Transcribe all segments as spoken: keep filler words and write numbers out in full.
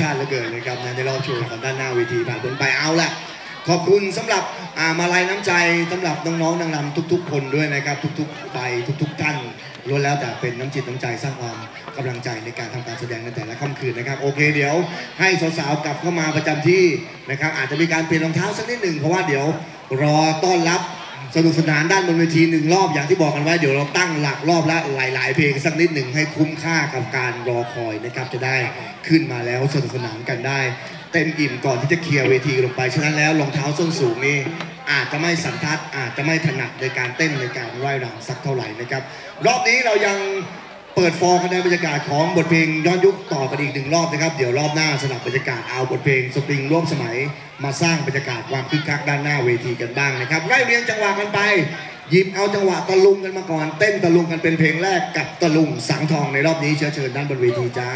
ชาติเหลือเกินเลยครับในรอบโชว์ของด้านหน้าเวทีผ่านพ้นไปเอาละขอบคุณสำหรับมาลัยน้ำใจสำหรับน้องๆนางรำทุกๆคนด้วยนะครับทุกๆใบทุกๆท่านล้วนแล้วแต่เป็นน้ำจิตน้ำใจสร้างความกำลังใจในการทำการแสดงในแต่ละค่ำคืนนะครับโอเคเดี๋ยวให้สาวๆกลับเข้ามาประจำที่นะครับอาจจะมีการเปลี่ยนรองเท้าสักนิดหนึ่งเพราะว่าเดี๋ยวรอต้อนรับสนุกสนานด้านบนเวทีหนึ่งรอบอย่างที่บอกกันไว้เดี๋ยวเราตั้งหลักรอบละหลายๆเพลงสักนิดหนึ่งให้คุ้มค่ากับการรอคอยนะครับจะได้ขึ้นมาแล้วสนุกสนานกันได้เต็มอิ่มก่อนที่จะเคลียร์เวทีลงไปฉะนั้นแล้วรองเท้าส้นสูงนี่อาจจะไม่สันทัดอาจจะไม่ถนัดในการเต้นในการไล่รำสักเท่าไหร่นะครับรอบนี้เรายังเปิดฟอร์กันในบรรยากาศของบทเพลงย้อนยุคต่อกันอีกหนึ่งรอบนะครับเดี๋ยวรอบหน้าสลับบรรยากาศเอาบทเพลงสตริงร่วมสมัยมาสร้างบรรยากาศความคึกคักด้านหน้าเวทีกันบ้างนะครับไล่เรียงจังหวะกันไปหยิบเอาจังหวะตะลุงกันมาก่อนเต้นตะลุงกันเป็นเพลงแรกกับตะลุงสังทองในรอบนี้เชิญเชิญด้านบนเวทีจ้า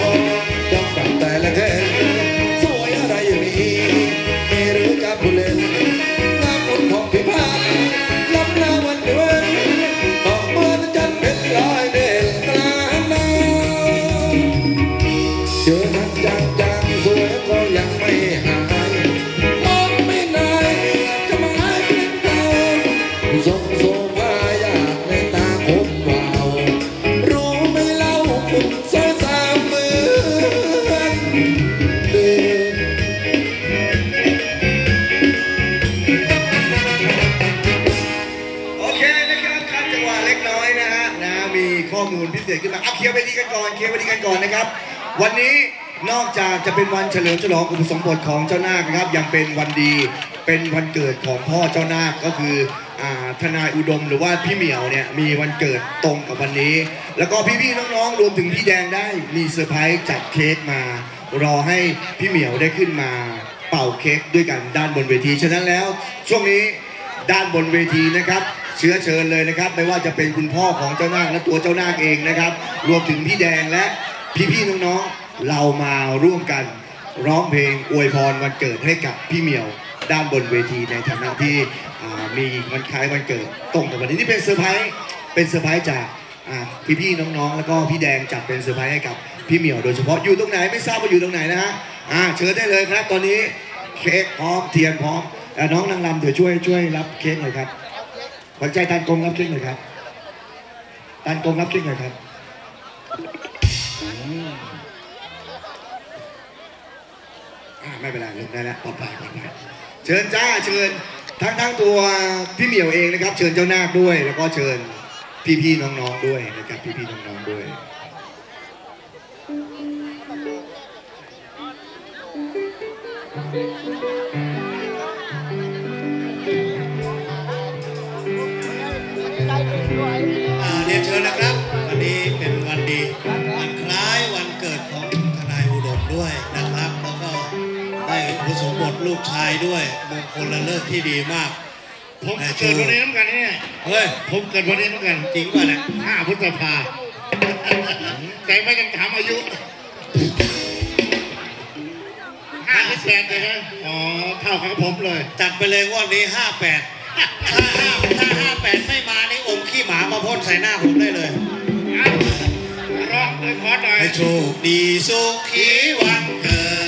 ต้องฝันแต่ละเดือนสวยอะไรอย่างนี้ไม่รู้กับผู้เล่นน้ำอุ่นของพิภาคล้ำหน้าวันเดือนออกเมื่อจันทร์เป็นลอยเด่นกลางน้ำเจอนักจังจังสวยก็ยังไม่หายมองไม่นานจะมาหายเป็นเก่าสมโซภาอยากในตาคมเบารู้ไม่เล่าคุณสวยสามเหมือนเดิมโอเคนะครับคัดจังหวะเล็กน้อยนะฮะนะมีข้อมูลพิเศษขึ้นมาอัพเคลียร์ไปดีกันก่อนเคลียร์ไปดีกันก่อนนะครับวันนี้นอกจากจะเป็นวันเฉลิมฉลองอุปสมบทของเจ้านาคนะครับยังเป็นวันดีเป็นวันเกิดของพ่อเจ้านาคก็คือทนายอุดมหรือว่าพี่เหมียวเนี่ยมีวันเกิดตรงกับวันนี้แล้วก็พี่ๆน้องๆรวมถึงพี่แดงได้มีเซอร์ไพรส์จัดเค้กมารอให้พี่เหมียวได้ขึ้นมาเป่าเค้กด้วยกันด้านบนเวทีฉะนั้นแล้วช่วงนี้ด้านบนเวทีนะครับเชื้อเชิญเลยนะครับไม่ว่าจะเป็นคุณพ่อของเจ้านาคและตัวเจ้านาคเองนะครับรวมถึงพี่แดงและพี่ๆน้องๆเรามาร่วมกันร้องเพลงอวยพรวันเกิดให้กับพี่เหมียวด้านบนเวทีในฐานะที่มีวันคล้ายวันเกิดตรงกับวันนี้นี่เป็นเซอร์ไพรส์เป็นเซอร์ไพรส์จากพี่ๆน้องๆแล้วก็พี่แดงจัดเป็นเซอร์ไพรส์ให้กับพี่เหมียวโดยเฉพาะอยู่ตรงไหนไม่ทราบว่าอยู่ตรงไหนนะฮะเชิญได้เลยครับตอนนี้เค้กพร้อมเทียนพร้อมน้องนางรำเดี๋ยวช่วยช่วยรับเค้กหน่อยครับขวัญใจตันกงรับเค้กหน่อยครับตันกงรับเค้กหน่อยครับไม่เป็นไรลงได้แล้วปลอดภัยปลอดภัยเชิญจ้าเชิญทั้งทั้งตัวพี่เหมียวเองนะครับเชิญเจ้านาคด้วยแล้วก็เชิญพี่ๆน้องๆด้วยนะครับพี่ๆน้องๆด้วยเรียนเชิญนะครับวันนี้เป็นวันดีวันคล้ายวันเกิดของทนายอุดมด้วยนะครับแล้วก็ได้อุปสมบทลูกชายด้วยมงคลฤกษ์ที่ดีมากผมเกิดวันนี้น้ำกันเนี่ยเฮ้ยผมเกิดวันนี้น้ำกันจริงป่ะเนี่ยห้าพฤษภาแต่ไม่ยังถามอายุห้าแปดเลยนะอ๋อเท่ากับผมเลยจัดไปเลยวันนี้ห้าแปดถ้าห้าถ้าห้าแปดไม่มานี่อมขี้หมามาพ่นใส่หน้าผมได้เลยร้องเลยขอหน่อยโชคดีสุขีวันเกิด